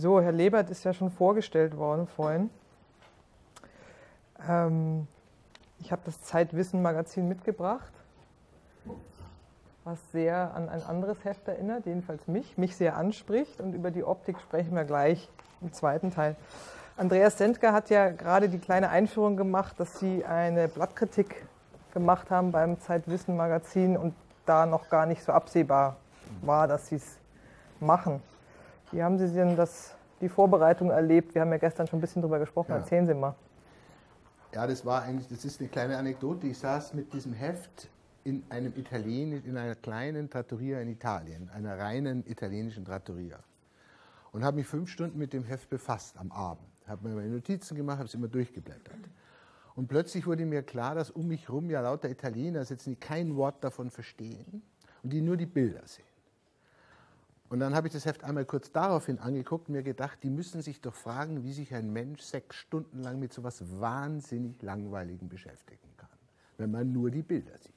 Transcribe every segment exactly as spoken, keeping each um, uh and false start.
So, Herr Lebert ist ja schon vorgestellt worden vorhin. Ähm, ich habe das Zeitwissen-Magazin mitgebracht, was sehr an ein anderes Heft erinnert, jedenfalls mich, mich sehr anspricht. Und über die Optik sprechen wir gleich im zweiten Teil. Andreas Sendker hat ja gerade die kleine Einführung gemacht, dass Sie eine Blattkritik gemacht haben beim Zeitwissen-Magazin und da noch gar nicht so absehbar war, dass Sie es machen. Wie haben Sie denn das, die Vorbereitung erlebt? Wir haben ja gestern schon ein bisschen drüber gesprochen. Ja. Erzählen Sie mal. Ja, das war eigentlich, das ist eine kleine Anekdote. Ich saß mit diesem Heft in einem Italien, in einer kleinen Trattoria in Italien, einer reinen italienischen Trattoria, und habe mich fünf Stunden mit dem Heft befasst am Abend. Habe mir meine Notizen gemacht, habe es immer durchgeblättert. Und plötzlich wurde mir klar, dass um mich herum ja lauter Italiener sitzen, die kein Wort davon verstehen und die nur die Bilder sehen. Und dann habe ich das Heft einmal kurz daraufhin angeguckt und mir gedacht, die müssen sich doch fragen, wie sich ein Mensch sechs Stunden lang mit so etwas wahnsinnig Langweiligem beschäftigen kann, wenn man nur die Bilder sieht.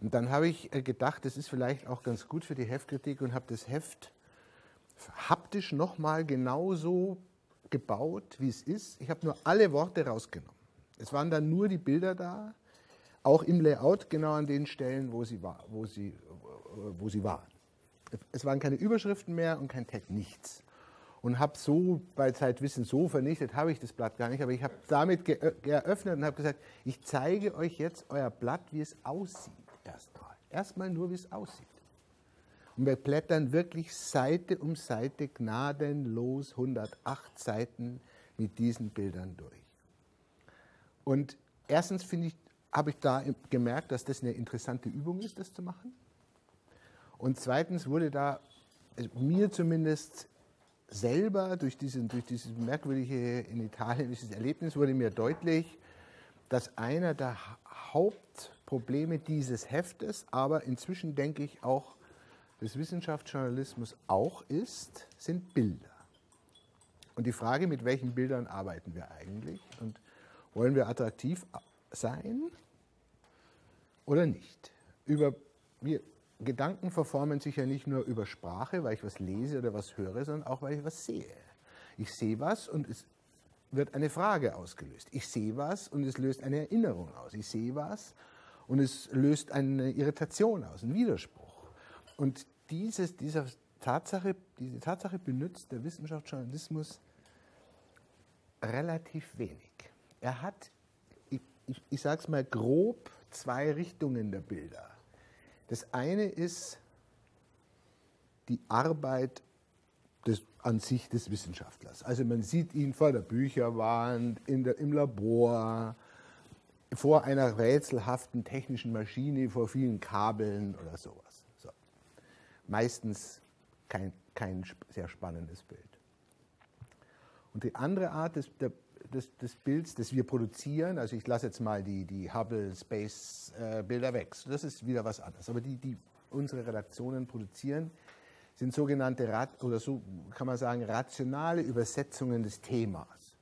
Und dann habe ich gedacht, das ist vielleicht auch ganz gut für die Heftkritik, und habe das Heft haptisch nochmal genauso gebaut, wie es ist. Ich habe nur alle Worte rausgenommen. Es waren dann nur die Bilder da, auch im Layout genau an den Stellen, wo sie, war, wo sie, wo sie waren. Es waren keine Überschriften mehr und kein Text, nichts. Und habe so bei Zeitwissen so vernichtet, habe ich das Blatt gar nicht, aber ich habe damit geöffnet und habe gesagt, ich zeige euch jetzt euer Blatt, wie es aussieht erstmal. Erstmal nur, wie es aussieht. Und wir blättern wirklich Seite um Seite gnadenlos hundertacht Seiten mit diesen Bildern durch. Und erstens finde ich, habe ich da gemerkt, dass das eine interessante Übung ist, das zu machen. Und zweitens wurde da mir zumindest selber durch, diesen, durch dieses merkwürdige in Italien, dieses Erlebnis, wurde mir deutlich, dass einer der Hauptprobleme dieses Heftes, aber inzwischen denke ich auch des Wissenschaftsjournalismus auch ist, sind Bilder. Und die Frage, mit welchen Bildern arbeiten wir eigentlich? Und wollen wir attraktiv sein oder nicht? Über, wir, Gedanken verformen sich ja nicht nur über Sprache, weil ich was lese oder was höre, sondern auch, weil ich was sehe. Ich sehe was und es wird eine Frage ausgelöst. Ich sehe was und es löst eine Erinnerung aus. Ich sehe was und es löst eine Irritation aus, einen Widerspruch. Und dieses, dieser Tatsache, diese Tatsache benutzt der Wissenschaftsjournalismus relativ wenig. Er hat, ich, ich, ich sage es mal grob, zwei Richtungen der Bilder. Das eine ist die Arbeit des, an sich des Wissenschaftlers. Also man sieht ihn vor der Bücherwand, in der, im Labor, vor einer rätselhaften technischen Maschine, vor vielen Kabeln oder sowas. So. Meistens kein, kein sehr spannendes Bild. Und die andere Art des, der Des, des Bilds, das wir produzieren, also ich lasse jetzt mal die, die Hubble-Space-Bilder äh, weg, das ist wieder was anderes, aber die, die unsere Redaktionen produzieren, sind sogenannte, Rat oder so kann man sagen, rationale Übersetzungen des Themas.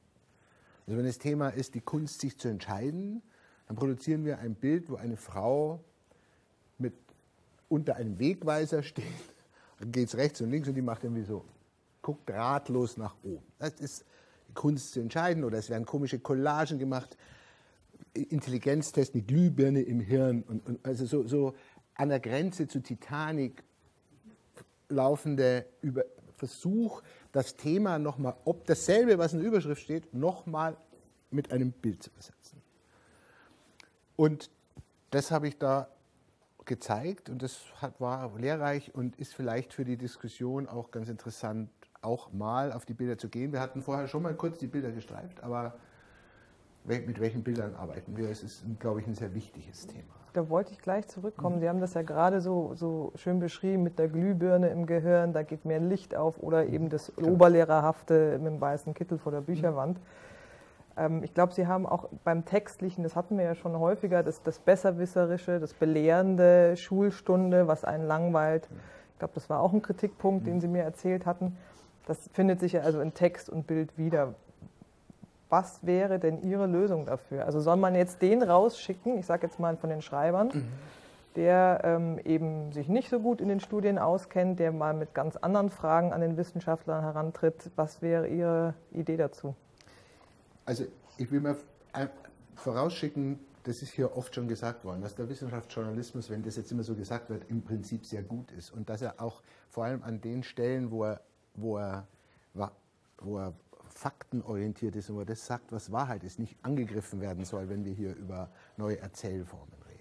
Also wenn das Thema ist, die Kunst, sich zu entscheiden, dann produzieren wir ein Bild, wo eine Frau mit, unter einem Wegweiser steht, dann geht es rechts und links und die macht irgendwie so, guckt ratlos nach oben. Das ist Kunst zu entscheiden, oder es werden komische Collagen gemacht, Intelligenztest, eine Glühbirne im Hirn, und, und also so, so an der Grenze zu Titanic laufende Über Versuch, das Thema nochmal, ob dasselbe, was in der Überschrift steht, nochmal mit einem Bild zu übersetzen. Und das habe ich da gezeigt und das hat, war lehrreich und ist vielleicht für die Diskussion auch ganz interessant, auch mal auf die Bilder zu gehen. Wir hatten vorher schon mal kurz die Bilder gestreift, aber mit welchen Bildern arbeiten wir? Es ist, glaube ich, ein sehr wichtiges Thema. Da wollte ich gleich zurückkommen. Mhm. Sie haben das ja gerade so, so schön beschrieben mit der Glühbirne im Gehirn, da geht mehr Licht auf, oder eben das Klar. Oberlehrerhafte mit dem weißen Kittel vor der Bücherwand. Mhm. Ähm, ich glaube, Sie haben auch beim Textlichen, das hatten wir ja schon häufiger, das, das Besserwisserische, das Belehrende, Schulstunde, was einen langweilt. Mhm. Ich glaube, das war auch ein Kritikpunkt, mhm. den Sie mir erzählt hatten. Das findet sich ja also in Text und Bild wieder. Was wäre denn Ihre Lösung dafür? Also soll man jetzt den rausschicken, ich sage jetzt mal von den Schreibern, mhm. der ähm, eben sich nicht so gut in den Studien auskennt, der mal mit ganz anderen Fragen an den Wissenschaftlern herantritt. Was wäre Ihre Idee dazu? Also ich will mal vorausschicken, das ist hier oft schon gesagt worden, dass der Wissenschaftsjournalismus, wenn das jetzt immer so gesagt wird, im Prinzip sehr gut ist und dass er auch vor allem an den Stellen, wo er, wo er, wo er faktenorientiert ist und wo er das sagt, was Wahrheit ist, nicht angegriffen werden soll, wenn wir hier über neue Erzählformen reden.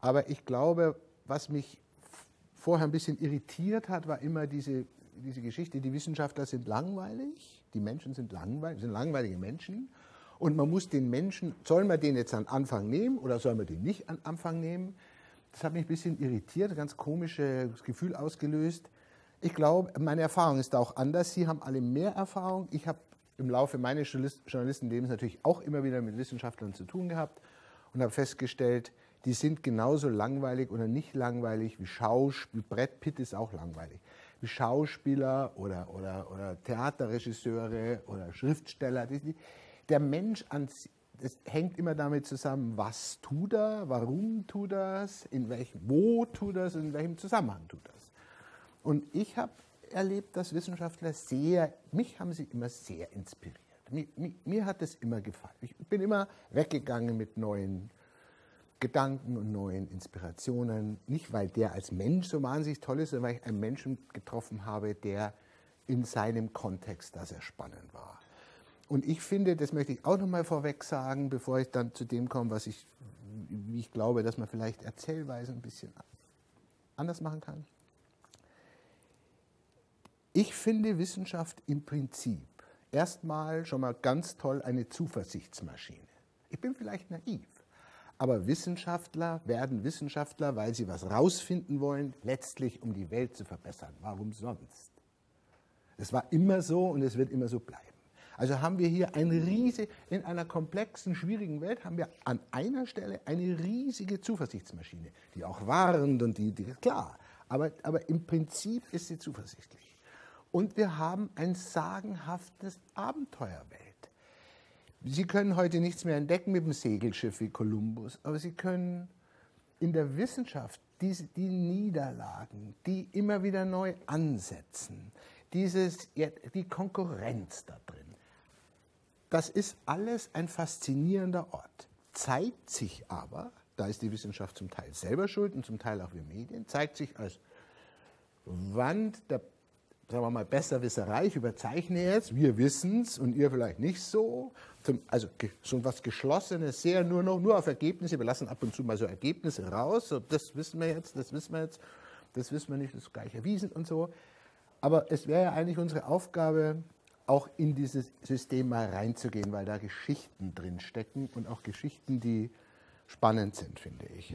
Aber ich glaube, was mich vorher ein bisschen irritiert hat, war immer diese, diese Geschichte, die Wissenschaftler sind langweilig, die Menschen sind langweilig, sind langweilige Menschen. Und man muss den Menschen, soll man den jetzt an Anfang nehmen oder soll man den nicht an Anfang nehmen? Das hat mich ein bisschen irritiert, ganz komisches Gefühl ausgelöst. Ich glaube, meine Erfahrung ist da auch anders. Sie haben alle mehr Erfahrung. Ich habe im Laufe meines Journalistenlebens natürlich auch immer wieder mit Wissenschaftlern zu tun gehabt und habe festgestellt, die sind genauso langweilig oder nicht langweilig wie Schauspieler. Brett Pitt ist auch langweilig. Wie Schauspieler oder, oder, oder Theaterregisseure oder Schriftsteller. Die, Der Mensch an sich, das hängt immer damit zusammen, was tut er, warum tut er es, in welchem, wo tut er es, in welchem Zusammenhang tut er es. Und ich habe erlebt, dass Wissenschaftler sehr, mich haben sie immer sehr inspiriert. Mir, mir, mir hat das immer gefallen. Ich bin immer weggegangen mit neuen Gedanken und neuen Inspirationen. Nicht, weil der als Mensch so wahnsinnig toll ist, sondern weil ich einen Menschen getroffen habe, der in seinem Kontext da sehr spannend war. Und ich finde, das möchte ich auch noch mal vorweg sagen, bevor ich dann zu dem komme, was ich, wie ich glaube, dass man vielleicht Erzählweise ein bisschen anders machen kann. Ich finde Wissenschaft im Prinzip erstmal schon mal ganz toll eine Zuversichtsmaschine. Ich bin vielleicht naiv, aber Wissenschaftler werden Wissenschaftler, weil sie was rausfinden wollen, letztlich um die Welt zu verbessern. Warum sonst? Es war immer so und es wird immer so bleiben. Also haben wir hier eine riesige, in einer komplexen, schwierigen Welt haben wir an einer Stelle eine riesige Zuversichtsmaschine, die auch warnt und die, die klar, aber, aber im Prinzip ist sie zuversichtlich. Und wir haben ein sagenhaftes Abenteuerwelt. Sie können heute nichts mehr entdecken mit dem Segelschiff wie Kolumbus, aber Sie können in der Wissenschaft diese, die Niederlagen, die immer wieder neu ansetzen, dieses, die Konkurrenz da drin. Das ist alles ein faszinierender Ort. Zeigt sich aber, da ist die Wissenschaft zum Teil selber schuld und zum Teil auch wir Medien, zeigt sich als Wand der, sagen wir mal, Besserwisserei, ich überzeichne jetzt, wir wissen es und ihr vielleicht nicht so. Zum, also so was Geschlossenes, sehr nur noch nur auf Ergebnisse, wir lassen ab und zu mal so Ergebnisse raus, so, das wissen wir jetzt, das wissen wir jetzt, das wissen wir nicht, das ist gleich erwiesen und so. Aber es wäre ja eigentlich unsere Aufgabe, auch in dieses System mal reinzugehen, weil da Geschichten drin stecken und auch Geschichten, die spannend sind, finde ich.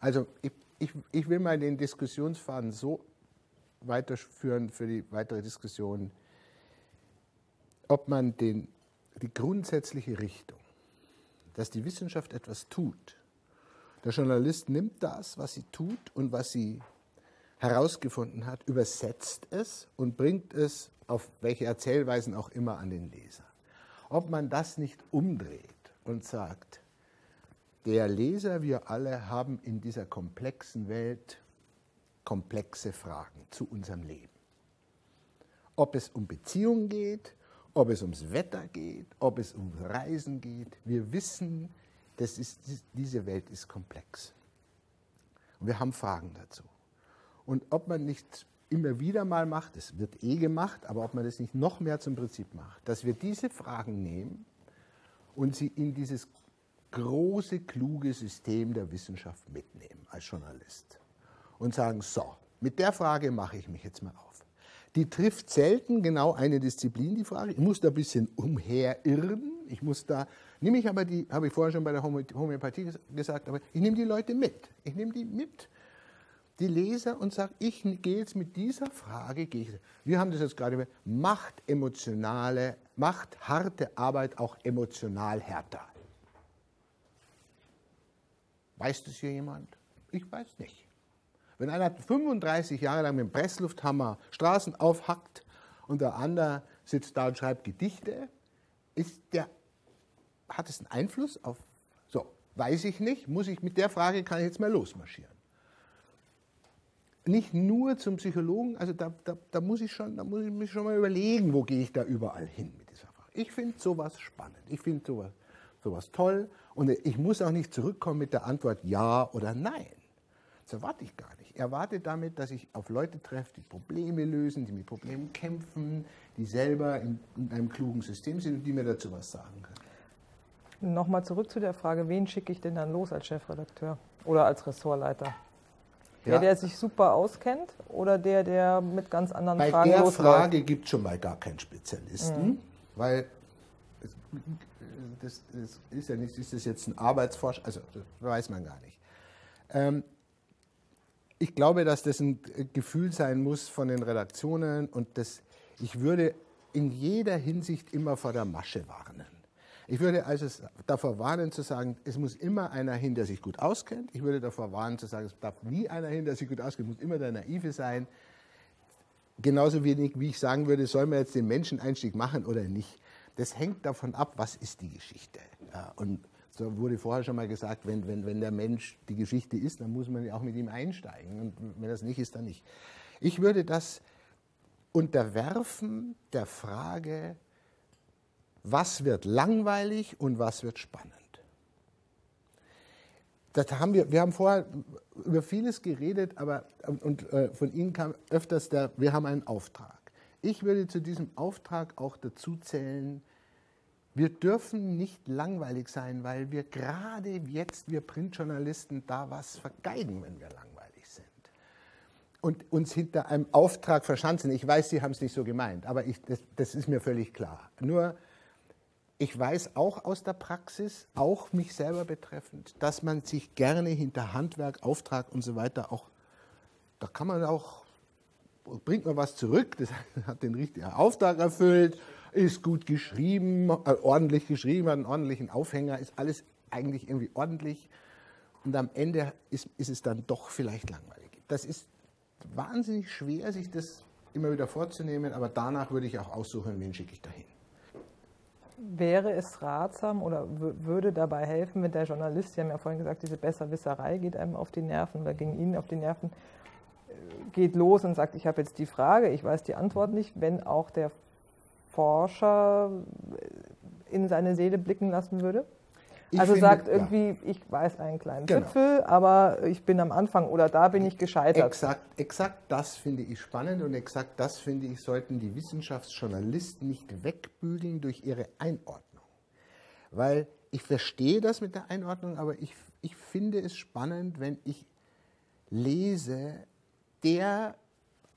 Also ich, ich, ich will mal den Diskussionsfaden so weiterführen für die weitere Diskussion, ob man den, die grundsätzliche Richtung, dass die Wissenschaft etwas tut. Der Journalist nimmt das, was sie tut und was sie herausgefunden hat, übersetzt es und bringt es auf welche Erzählweisen auch immer an den Leser. Ob man das nicht umdreht und sagt, der Leser, wir alle haben in dieser komplexen Welt komplexe Fragen zu unserem Leben. Ob es um Beziehungen geht, ob es ums Wetter geht, ob es um Reisen geht, wir wissen, das ist, diese Welt ist komplex. Und wir haben Fragen dazu. Und ob man nicht immer wieder mal macht, es wird eh gemacht, aber ob man das nicht noch mehr zum Prinzip macht, dass wir diese Fragen nehmen und sie in dieses große, kluge System der Wissenschaft mitnehmen als Journalist und sagen, so, mit der Frage mache ich mich jetzt mal auf. Die trifft selten genau eine Disziplin, die Frage, ich muss da ein bisschen umherirren, ich muss da, nehme ich aber die, habe ich vorher schon bei der Homöopathie gesagt, aber ich nehme die Leute mit, ich nehme die mit. Die Leser und sagt, ich gehe jetzt mit dieser Frage, gehe ich, wir haben das jetzt gerade über, macht emotionale, macht harte Arbeit auch emotional härter. Weiß das hier jemand? Ich weiß nicht. Wenn einer fünfunddreißig Jahre lang mit dem Presslufthammer Straßen aufhackt und der andere sitzt da und schreibt Gedichte, ist der, hat es einen Einfluss auf, so, Weiß ich nicht, muss ich, mit der Frage kann ich jetzt mal losmarschieren. Nicht nur zum Psychologen, also da, da, da muss ich schon, da muss ich mich schon mal überlegen, wo gehe ich da überall hin mit dieser Frage. Ich finde sowas spannend, ich finde sowas, sowas toll und ich muss auch nicht zurückkommen mit der Antwort ja oder nein. Das erwarte ich gar nicht. Ich erwarte damit, dass ich auf Leute treffe, die Probleme lösen, die mit Problemen kämpfen, die selber in, in einem klugen System sind und die mir dazu was sagen können. Nochmal zurück zu der Frage, wen schicke ich denn dann los als Chefredakteur oder als Ressortleiter? Der, ja. der sich super auskennt oder der, der mit ganz anderen Bei Fragen losläuft? Bei der Frage gibt es schon mal gar keinen Spezialisten, mhm. weil es, das, das ist ja nicht, ist das jetzt ein Arbeitsforsch, also das weiß man gar nicht. Ähm, ich glaube, dass das ein Gefühl sein muss von den Redaktionen und das, ich würde in jeder Hinsicht immer vor der Masche warnen. Ich würde also davor warnen zu sagen, es muss immer einer hin, der sich gut auskennt. Ich würde davor warnen zu sagen, es darf nie einer hin, der sich gut auskennt. Es muss immer der Naive sein. Genauso wenig, wie ich sagen würde, soll man jetzt den Menscheneinstieg machen oder nicht. Das hängt davon ab, was ist die Geschichte. Ja, und so wurde vorher schon mal gesagt, wenn, wenn, wenn der Mensch die Geschichte ist, dann muss man ja auch mit ihm einsteigen. Und wenn das nicht ist, dann nicht. Ich würde das unterwerfen der Frage, was wird langweilig und was wird spannend? Das haben wir, wir haben vorher über vieles geredet, aber und, äh, von Ihnen kam öfters der, wir haben einen Auftrag. Ich würde zu diesem Auftrag auch dazu zählen, wir dürfen nicht langweilig sein, weil wir gerade jetzt, wir Printjournalisten, da was vergeigen, wenn wir langweilig sind. Und uns hinter einem Auftrag verschanzen. Ich weiß, Sie haben es nicht so gemeint, aber ich, das, das ist mir völlig klar. Nur ich weiß auch aus der Praxis, auch mich selber betreffend, dass man sich gerne hinter Handwerk, Auftrag und so weiter auch, da kann man auch, bringt man was zurück, das hat den richtigen Auftrag erfüllt, ist gut geschrieben, ordentlich geschrieben, hat einen ordentlichen Aufhänger, ist alles eigentlich irgendwie ordentlich und am Ende ist, ist es dann doch vielleicht langweilig. Das ist wahnsinnig schwer, sich das immer wieder vorzunehmen, aber danach würde ich auch aussuchen, wen schicke ich dahin. Wäre es ratsam oder würde dabei helfen, wenn der Journalist, Sie haben ja vorhin gesagt, diese Besserwisserei geht einem auf die Nerven oder ging Ihnen auf die Nerven, geht los und sagt, ich habe jetzt die Frage, ich weiß die Antwort nicht, wenn auch der Forscher in seine Seele blicken lassen würde? Ich also finde, sagt irgendwie, ja. ich weiß einen kleinen genau. Zipfel, aber ich bin am Anfang oder da bin ich gescheitert. Exakt, exakt das finde ich spannend und exakt das finde ich, sollten die Wissenschaftsjournalisten nicht wegbügeln durch ihre Einordnung. Weil ich verstehe das mit der Einordnung, aber ich, ich finde es spannend, wenn ich lese, der,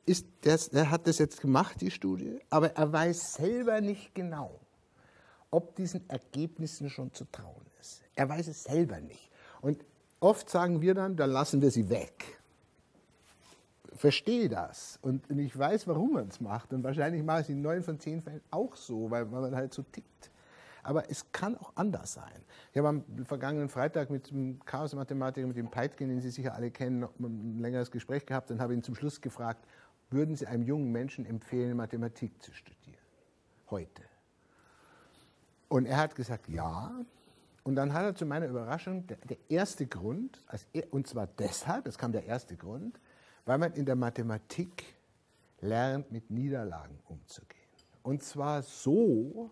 ist, der, der hat das jetzt gemacht, die Studie, aber er weiß selber nicht genau, ob diesen Ergebnissen schon zu trauen ist. Er weiß es selber nicht. Und oft sagen wir dann, dann lassen wir sie weg. Verstehe das. Und ich weiß, warum man es macht. Und wahrscheinlich mache ich es in neun von zehn Fällen auch so, weil man halt so tickt. Aber es kann auch anders sein. Ich habe am vergangenen Freitag mit dem Chaos-Mathematiker, mit dem Peitgen, den Sie sicher alle kennen, noch ein längeres Gespräch gehabt und habe ihn zum Schluss gefragt, würden Sie einem jungen Menschen empfehlen, Mathematik zu studieren? Heute. Und er hat gesagt, ja. Und dann hat er zu meiner Überraschung, der, der erste Grund, und zwar deshalb, das kam der erste Grund, weil man in der Mathematik lernt, mit Niederlagen umzugehen. Und zwar so,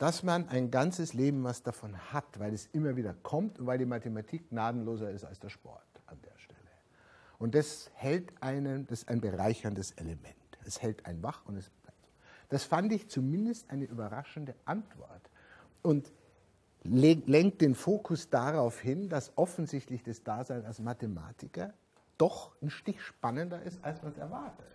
dass man ein ganzes Leben was davon hat, weil es immer wieder kommt und weil die Mathematik gnadenloser ist als der Sport an der Stelle. Und das hält einen, das ist ein bereicherndes Element. Es hält einen wach und es Das fand ich zumindest eine überraschende Antwort und lenkt den Fokus darauf hin, dass offensichtlich das Dasein als Mathematiker doch ein Stich spannender ist, als man es erwartet.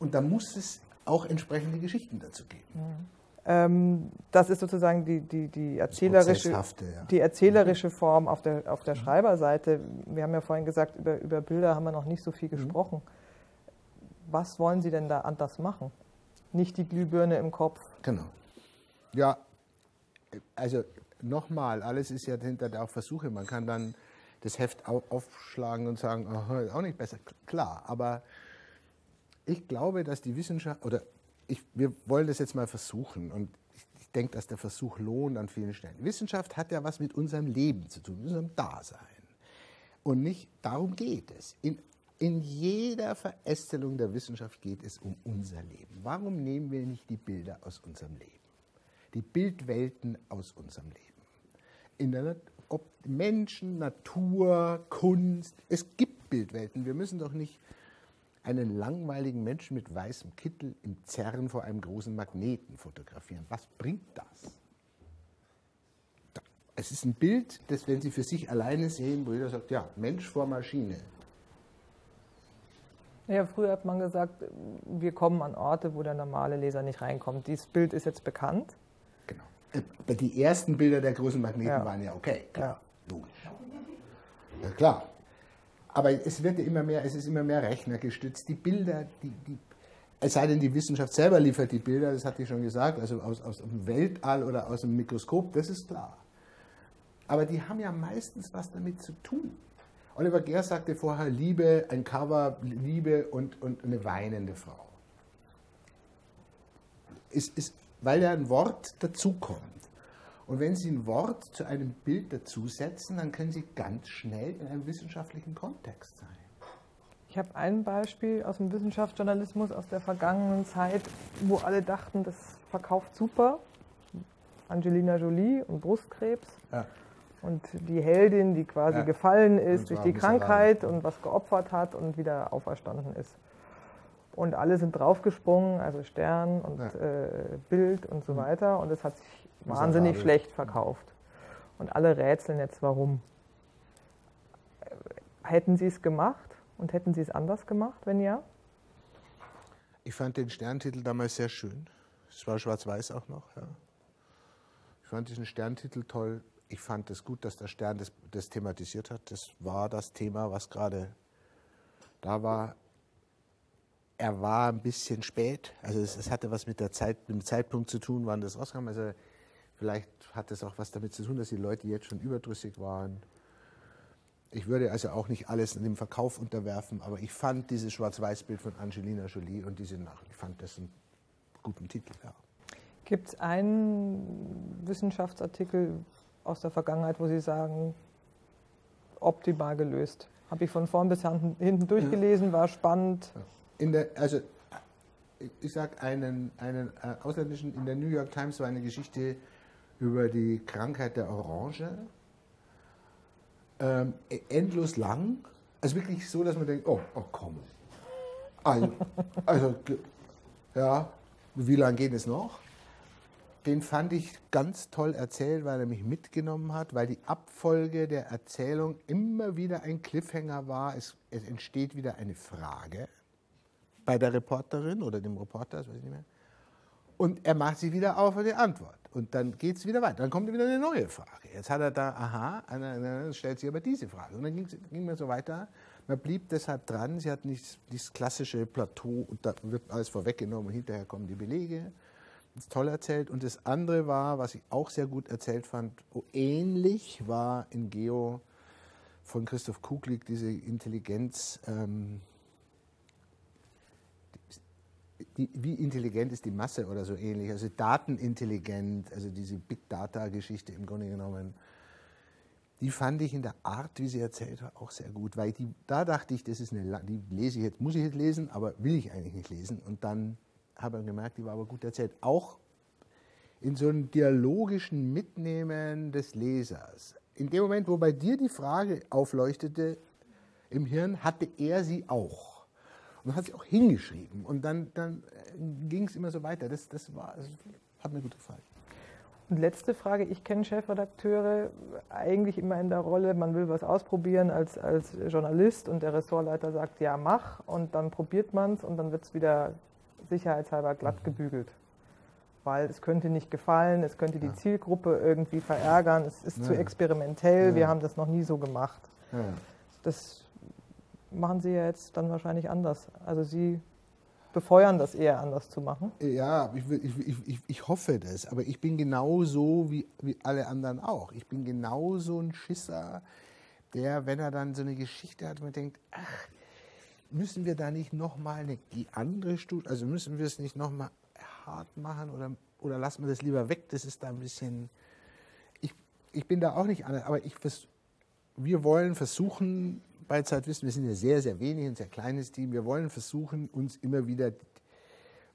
Und da muss es auch entsprechende Geschichten dazu geben. Mhm. Ähm, das ist sozusagen die, die, die erzählerische, ja. die erzählerische mhm. Form auf der, auf der mhm. Schreiberseite. Wir haben ja vorhin gesagt, über, über Bilder haben wir noch nicht so viel gesprochen. Mhm. Was wollen Sie denn da anders machen? Nicht die Glühbirne im Kopf. Genau. Ja, also nochmal, alles ist ja hinter auch Versuche. Man kann dann das Heft aufschlagen und sagen, aha, ist auch nicht besser. Klar, aber ich glaube, dass die Wissenschaft, oder ich, wir wollen das jetzt mal versuchen. Und ich, ich Ich denke, dass der Versuch lohnt an vielen Stellen. Wissenschaft hat ja was mit unserem Leben zu tun, mit unserem Dasein. Und nicht darum geht es. In, in jeder Verästelung der Wissenschaft geht es um unser Leben. Warum nehmen wir nicht die Bilder aus unserem Leben? Die Bildwelten aus unserem Leben. In der, ob Menschen, Natur, Kunst, es gibt Bildwelten. Wir müssen doch nicht einen langweiligen Menschen mit weißem Kittel im Zerren vor einem großen Magneten fotografieren. Was bringt das? Es ist ein Bild, das, wenn Sie für sich alleine sehen, wo jeder sagt, ja, Mensch vor Maschine. Ja, früher hat man gesagt, wir kommen an Orte, wo der normale Leser nicht reinkommt. Dieses Bild ist jetzt bekannt. Genau. Aber die ersten Bilder der großen Magneten ja. waren ja okay, klar, ja. logisch. Ja, klar. Aber es wird ja immer mehr, es ist immer mehr rechnergestützt. Die Bilder, die, die, es sei denn, die Wissenschaft selber liefert die Bilder, das hatte ich schon gesagt, also aus, aus dem Weltall oder aus dem Mikroskop, das ist klar. Aber die haben ja meistens was damit zu tun. Oliver Gehr sagte vorher, Liebe, ein Cover, Liebe und, und eine weinende Frau. Es ist, weil da ein Wort dazukommt. Und wenn Sie ein Wort zu einem Bild dazusetzen, dann können Sie ganz schnell in einem wissenschaftlichen Kontext sein. Ich habe ein Beispiel aus dem Wissenschaftsjournalismus aus der vergangenen Zeit, wo alle dachten, das verkauft super. Angelina Jolie und Brustkrebs. Ja. Und die Heldin, die quasi ja. gefallen ist durch die Krankheit und was geopfert hat und wieder auferstanden ist. Und alle sind draufgesprungen, also Stern und ja. äh, Bild und so weiter. Und es hat sich wahnsinnig schlecht verkauft. Und alle rätseln jetzt, warum. Hätten Sie es gemacht und hätten Sie es anders gemacht, wenn ja? Ich fand den Sterntitel damals sehr schön. Es war schwarz-weiß auch noch. Ja. Ich fand diesen Sterntitel toll. Ich fand es gut, dass der Stern das, das thematisiert hat. Das war das Thema, was gerade da war. Er war ein bisschen spät. Also es, es hatte was mit, der Zeit, mit dem Zeitpunkt zu tun, wann das rauskam. Also vielleicht hat es auch was damit zu tun, dass die Leute jetzt schon überdrüssig waren. Ich würde also auch nicht alles in dem Verkauf unterwerfen, aber ich fand dieses Schwarz-Weiß-Bild von Angelina Jolie und diese Nacht, ich fand das einen guten Titel. Ja. Gibt es einen Wissenschaftsartikel aus der Vergangenheit, wo Sie sagen, optimal gelöst? Habe ich von vorn bis hinten durchgelesen, war spannend. In der, also ich sage einen, einen ausländischen, in der New York Times war eine Geschichte über die Krankheit der Orange, ähm, endlos lang, also wirklich so, dass man denkt, oh, oh komm, also, also ja, wie lange geht es noch? Den fand ich ganz toll erzählt, weil er mich mitgenommen hat, weil die Abfolge der Erzählung immer wieder ein Cliffhanger war, es, es entsteht wieder eine Frage. Bei der Reporterin oder dem Reporter, das weiß ich nicht mehr. Und er macht sich wieder auf eine Antwort. Und dann geht es wieder weiter. Dann kommt wieder eine neue Frage. Jetzt hat er da, aha, dann stellt sich aber diese Frage. Und dann ging man so weiter. Man blieb deshalb dran. Sie hat nicht dieses klassische Plateau, und da wird alles vorweggenommen und hinterher kommen die Belege. Das ist toll erzählt. Und das andere war, was ich auch sehr gut erzählt fand, ähnlich war in Geo von Christoph Kuglik diese Intelligenz, ähm, Die, wie intelligent ist die Masse oder so ähnlich, also datenintelligent, also diese Big-Data-Geschichte im Grunde genommen, die fand ich in der Art, wie sie erzählt hat, auch sehr gut, weil die, da dachte ich, das ist eine, die lese ich jetzt, muss ich jetzt lesen, aber will ich eigentlich nicht lesen, und dann habe ich gemerkt, die war aber gut erzählt, auch in so einem dialogischen Mitnehmen des Lesers. In dem Moment, wo bei dir die Frage aufleuchtete im Hirn, hatte er sie auch. Und hat sie auch hingeschrieben. Und dann, dann ging es immer so weiter. Das, das, war, das hat mir gut gefallen. Und letzte Frage. Ich kenne Chefredakteure eigentlich immer in der Rolle, man will was ausprobieren als, als Journalist und der Ressortleiter sagt, ja, mach. Und dann probiert man es und dann wird es wieder sicherheitshalber glatt gebügelt. Weil es könnte nicht gefallen, es könnte die ja. Zielgruppe irgendwie verärgern, es ist ja. zu experimentell, ja. wir haben das noch nie so gemacht. Ja. Das machen Sie ja jetzt dann wahrscheinlich anders. Also Sie befeuern das eher, anders zu machen. Ja, ich, ich, ich, ich hoffe das. Aber ich bin genauso wie, wie alle anderen auch. Ich bin genauso ein Schisser, der, wenn er dann so eine Geschichte hat, man denkt, ach, müssen wir da nicht nochmal die andere Studie, also müssen wir es nicht nochmal, Art machen oder, oder lassen wir das lieber weg? Das ist da ein bisschen, ich, ich bin da auch nicht anders, aber ich, wir wollen versuchen, bei Zeitwissen, wir sind ja sehr, sehr wenig, ein sehr kleines Team, wir wollen versuchen, uns immer wieder,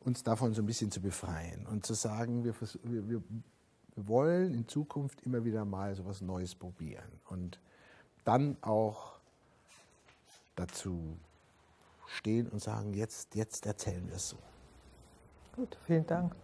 uns davon so ein bisschen zu befreien und zu sagen, wir, wir, wir wollen in Zukunft immer wieder mal so was Neues probieren und dann auch dazu stehen und sagen, jetzt, jetzt erzählen wir es so. Gut, vielen Dank.